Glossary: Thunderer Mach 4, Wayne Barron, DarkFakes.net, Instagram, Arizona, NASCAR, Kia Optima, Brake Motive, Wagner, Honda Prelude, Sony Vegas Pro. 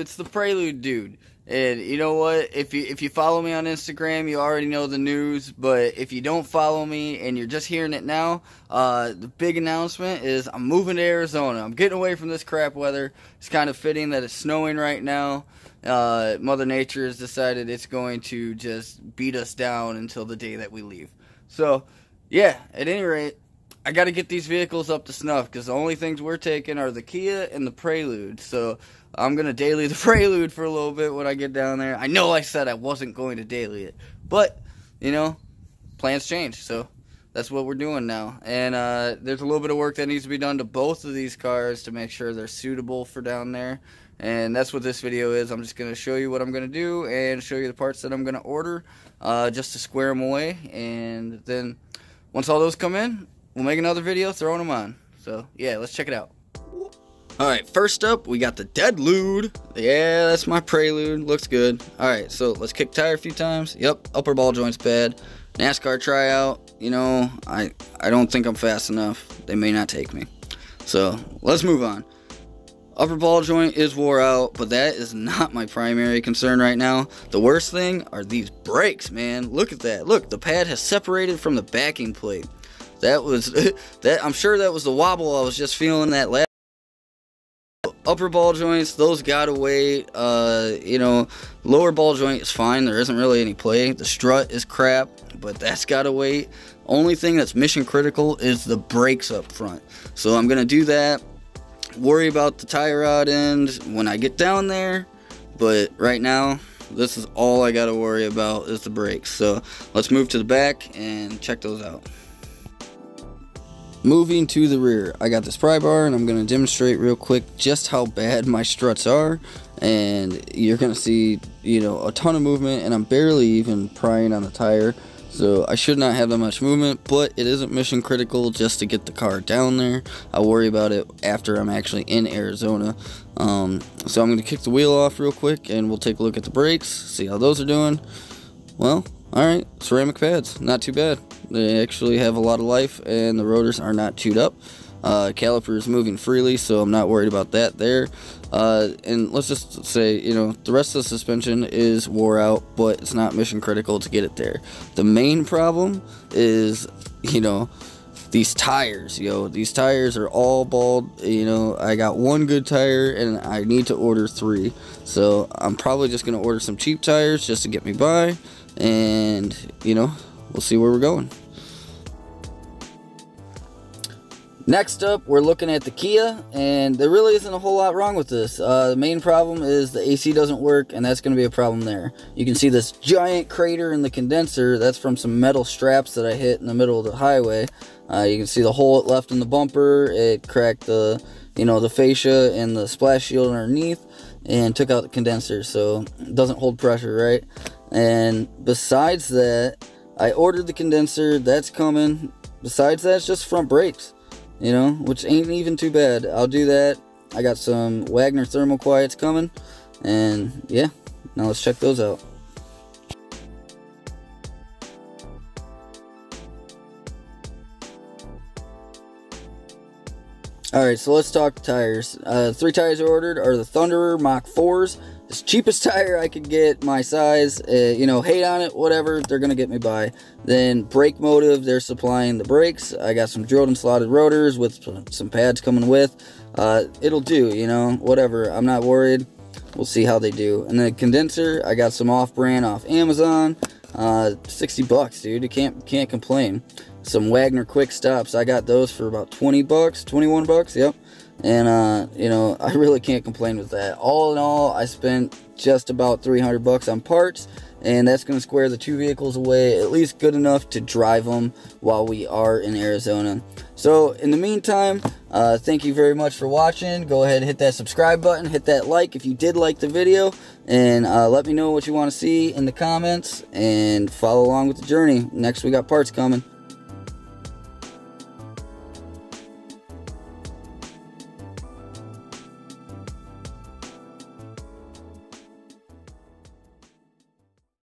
it's the Prelude dude. And you know what? If you follow me on Instagram, you already know the news. But if you don't follow me and you're just hearing it now, the big announcement is I'm moving to Arizona. I'm getting away from this crap weather. It's kind of fitting that it's snowing right now. Mother Nature has decided it's going to just beat us down until the day that we leave. So, yeah, at any rate, I got to get these vehicles up to snuff because the only things we're taking are the Kia and the Prelude. So I'm going to daily the Prelude for a little bit when I get down there. I know I said I wasn't going to daily it, but, you know, plans change, so that's what we're doing now. And there's a little bit of work that needs to be done to both of these cars to make sure they're suitable for down there, and that's what this video is. I'm just going to show you what I'm going to do and show you the parts that I'm going to order just to square them away, and then once all those come in, we'll make another video throwing them on. So, yeah, let's check it out. Alright, first up, we got the Prelude. Yeah, that's my Prelude. Looks good. Alright, so let's kick tire a few times. Yep, upper ball joint's bad. NASCAR tryout. You know, I don't think I'm fast enough. They may not take me. So, let's move on. Upper ball joint is wore out, but that is not my primary concern right now. The worst thing are these brakes, man. Look at that. Look, the pad has separated from the backing plate. That was, I'm sure that was the wobble I was just feeling that last. Upper ball joints, those gotta wait. You know, lower ball joint is fine. There isn't really any play. The strut is crap, but that's gotta wait. Only thing that's mission critical is the brakes up front. So I'm gonna do that. Worry about the tie rod end when I get down there. But right now, this is all I gotta worry about is the brakes. So let's move to the back and check those out. Moving to the rear, I got this pry bar and I'm going to demonstrate real quick just how bad my struts are, and you're going to see, you know, a ton of movement, and I'm barely even prying on the tire, so I should not have that much movement, but it isn't mission critical just to get the car down there. I worry about it after I'm actually in Arizona. So I'm going to kick the wheel off real quick and we'll take a look at the brakes, see how those are doing. Well, alright, ceramic pads, not too bad. They actually have a lot of life and the rotors are not chewed up. Caliper is moving freely, so I'm not worried about that there. And let's just say, you know, the rest of the suspension is wore out, but it's not mission critical to get it there. The main problem is, you know, these tires, yo. These tires are all bald. You know, I got one good tire and I need to order three. So I'm probably just going to order some cheap tires just to get me by. And, you know, we'll see where we're going. Next up, we're looking at the Kia, and there really isn't a whole lot wrong with this. The main problem is the AC doesn't work, and that's going to be a problem there. You can see this giant crater in the condenser. That's from some metal straps that I hit in the middle of the highway. You can see the hole it left in the bumper. It cracked the, you know, the fascia and the splash shield underneath, and took out the condenser, so it doesn't hold pressure, right? And besides that, I ordered the condenser. That's coming. Besides that, it's just front brakes, you know, which ain't even too bad. I'll do that. I got some Wagner thermal quiets coming, and yeah, now let's check those out. Alright, so let's talk tires. Three tires I ordered are the Thunderer Mach 4s. It's the cheapest tire I could get, my size. You know, hate on it, whatever, they're going to get me by. Then Brake Motive, they're supplying the brakes. I got some drilled and slotted rotors with some pads coming with. It'll do, you know, whatever. I'm not worried. We'll see how they do. And then condenser, I got some off-brand off Amazon. 60 bucks, dude. You can't complain. Some Wagner quick stops, I got those for about 20 bucks, 21 bucks, yep. And, you know, I really can't complain with that. All in all, I spent just about 300 bucks on parts, and that's going to square the two vehicles away, at least good enough to drive them while we are in Arizona. So, in the meantime, thank you very much for watching. Go ahead and hit that subscribe button, hit that like if you did like the video, and let me know what you want to see in the comments, and follow along with the journey. Next, we got parts coming.